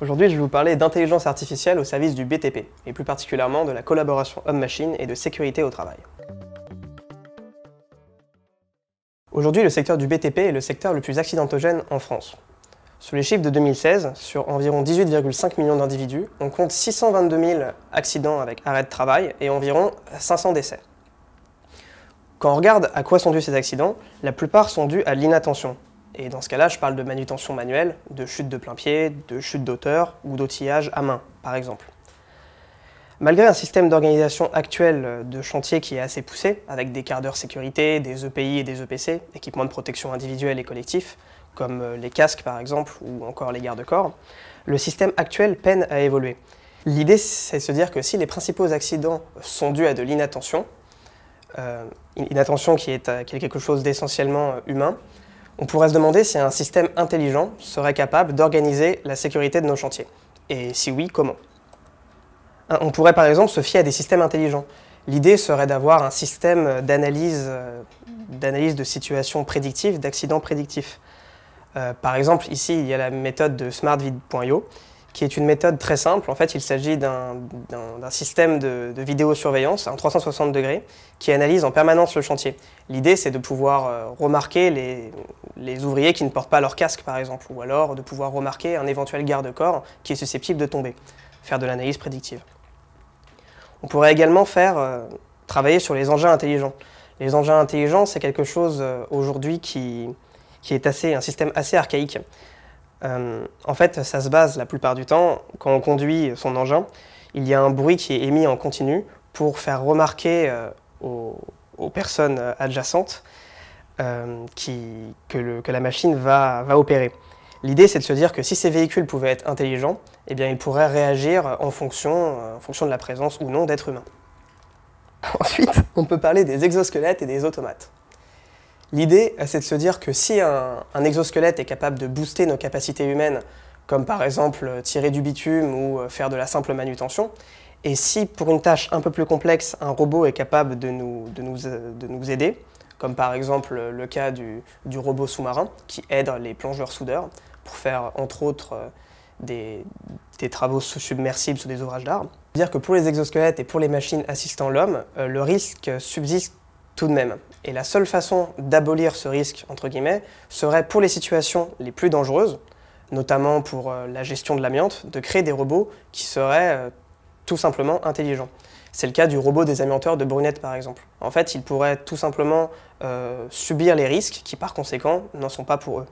Aujourd'hui, je vais vous parler d'intelligence artificielle au service du BTP, et plus particulièrement de la collaboration homme-machine et de sécurité au travail. Aujourd'hui, le secteur du BTP est le secteur le plus accidentogène en France. Sur les chiffres de 2016, sur environ 18,5 millions d'individus, on compte 622 000 accidents avec arrêt de travail et environ 500 décès. Quand on regarde à quoi sont dus ces accidents, la plupart sont dus à l'inattention. Et dans ce cas-là, je parle de manutention manuelle, de chute de plein pied, de chute d'auteur ou d'outillage à main, par exemple. Malgré un système d'organisation actuel de chantier qui est assez poussé, avec des quarts d'heure sécurité, des EPI et des EPC, équipements de protection individuelle et collectif, comme les casques par exemple, ou encore les garde-corps, le système actuel peine à évoluer. L'idée, c'est de se dire que si les principaux accidents sont dus à de l'inattention, inattention qui est quelque chose d'essentiellement humain, on pourrait se demander si un système intelligent serait capable d'organiser la sécurité de nos chantiers. Et si oui, comment? On pourrait par exemple se fier à des systèmes intelligents. L'idée serait d'avoir un système d'analyse de situations prédictives, d'accidents prédictifs. Par exemple, ici, il y a la méthode de Smartvid.io, qui est une méthode très simple. En fait, il s'agit d'un système de vidéosurveillance en 360 degrés qui analyse en permanence le chantier. L'idée, c'est de pouvoir remarquer les ouvriers qui ne portent pas leur casque, par exemple, ou alors de pouvoir remarquer un éventuel garde-corps qui est susceptible de tomber, faire de l'analyse prédictive. On pourrait également travailler sur les engins intelligents. Les engins intelligents, c'est quelque chose aujourd'hui qui est un système assez archaïque. En fait, ça se base la plupart du temps, quand on conduit son engin, il y a un bruit qui est émis en continu pour faire remarquer aux personnes adjacentes que la machine va opérer. L'idée, c'est de se dire que si ces véhicules pouvaient être intelligents, eh bien, ils pourraient réagir en fonction de la présence ou non d'êtres humains. Ensuite, on peut parler des exosquelettes et des automates. L'idée, c'est de se dire que si un exosquelette est capable de booster nos capacités humaines, comme par exemple tirer du bitume ou faire de la simple manutention, et si pour une tâche un peu plus complexe, un robot est capable de nous aider, comme par exemple le cas du robot sous-marin qui aide les plongeurs-soudeurs pour faire entre autres des travaux submersibles sous des ouvrages d'art. C'est-à-dire que pour les exosquelettes et pour les machines assistant l'homme, le risque subsiste tout de même. Et la seule façon d'abolir ce risque, entre guillemets, serait pour les situations les plus dangereuses, notamment pour la gestion de l'amiante, de créer des robots qui seraient tout simplement intelligents. C'est le cas du robot des amianteurs de Brunette, par exemple. En fait, ils pourraient tout simplement subir les risques qui, par conséquent, n'en sont pas pour eux.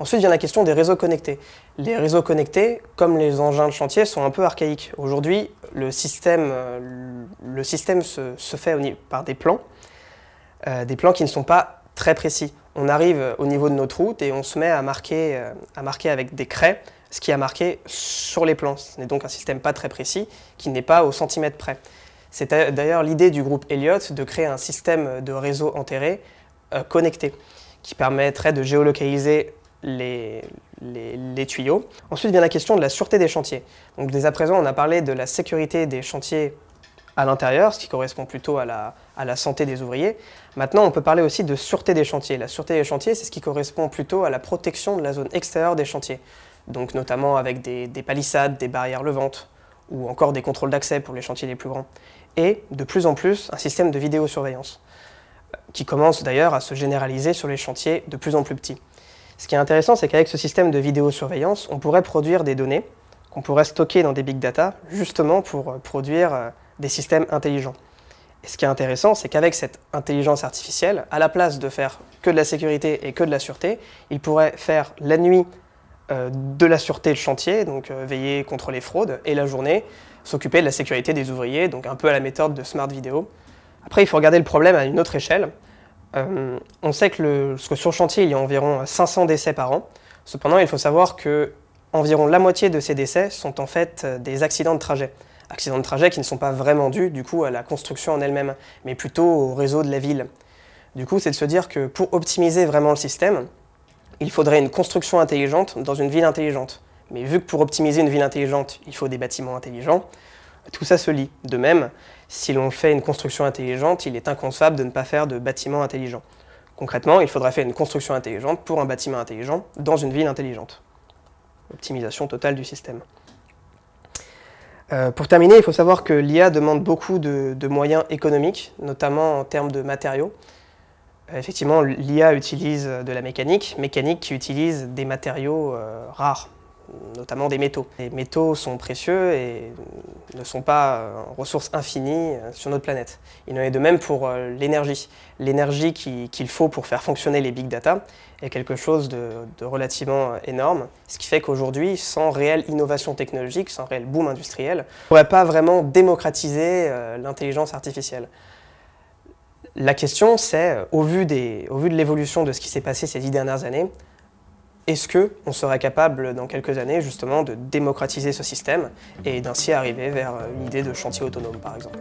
Ensuite vient la question des réseaux connectés. Les réseaux connectés, comme les engins de chantier, sont un peu archaïques. Aujourd'hui, le système se fait par des plans qui ne sont pas très précis. On arrive au niveau de notre route et on se met à marquer avec des craies ce qui a marqué sur les plans. Ce n'est donc un système pas très précis qui n'est pas au centimètre près. C'est d'ailleurs l'idée du groupe Elliott de créer un système de réseaux enterrés connectés qui permettrait de géolocaliser les tuyaux. Ensuite vient la question de la sûreté des chantiers. Donc dès à présent, on a parlé de la sécurité des chantiers à l'intérieur, ce qui correspond plutôt à la santé des ouvriers. Maintenant, on peut parler aussi de sûreté des chantiers. La sûreté des chantiers, c'est ce qui correspond plutôt à la protection de la zone extérieure des chantiers, donc notamment avec des palissades, des barrières levantes, ou encore des contrôles d'accès pour les chantiers les plus grands. Et de plus en plus, un système de vidéosurveillance, qui commence d'ailleurs à se généraliser sur les chantiers de plus en plus petits. Ce qui est intéressant, c'est qu'avec ce système de vidéosurveillance, on pourrait produire des données qu'on pourrait stocker dans des big data, justement pour produire des systèmes intelligents. Et ce qui est intéressant, c'est qu'avec cette intelligence artificielle, à la place de faire que de la sécurité et que de la sûreté, il pourrait faire la nuit de la sûreté de chantier, donc veiller contre les fraudes, et la journée, s'occuper de la sécurité des ouvriers, donc un peu à la méthode de Smart Vidéo. Après, il faut regarder le problème à une autre échelle. On sait que sur chantier, il y a environ 500 décès par an. Cependant, il faut savoir que environ la moitié de ces décès sont en fait des accidents de trajet. Accidents de trajet qui ne sont pas vraiment dus du coup à la construction en elle-même, mais plutôt au réseau de la ville. Du coup, c'est de se dire que pour optimiser vraiment le système, il faudrait une construction intelligente dans une ville intelligente. Mais vu que pour optimiser une ville intelligente, il faut des bâtiments intelligents, tout ça se lie. De même, si l'on fait une construction intelligente, il est inconcevable de ne pas faire de bâtiments intelligents. Concrètement, il faudrait faire une construction intelligente pour un bâtiment intelligent dans une ville intelligente. optimisation totale du système. Pour terminer, il faut savoir que l'IA demande beaucoup de moyens économiques, notamment en termes de matériaux. Effectivement, l'IA utilise de la mécanique qui utilise des matériaux rares, notamment des métaux. Les métaux sont précieux et ne sont pas en ressources infinies sur notre planète. Il en est de même pour l'énergie. L'énergie qu'il faut pour faire fonctionner les big data est quelque chose de relativement énorme, ce qui fait qu'aujourd'hui, sans réelle innovation technologique, sans réel boom industriel, on ne pourrait pas vraiment démocratiser l'intelligence artificielle. La question, c'est, au vu de l'évolution de ce qui s'est passé ces 10 dernières années, est-ce qu'on serait capable, dans quelques années, justement, de démocratiser ce système et d'ainsi arriver vers une idée de chantier autonome, par exemple ?